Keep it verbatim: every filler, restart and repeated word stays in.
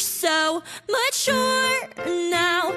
so mature now.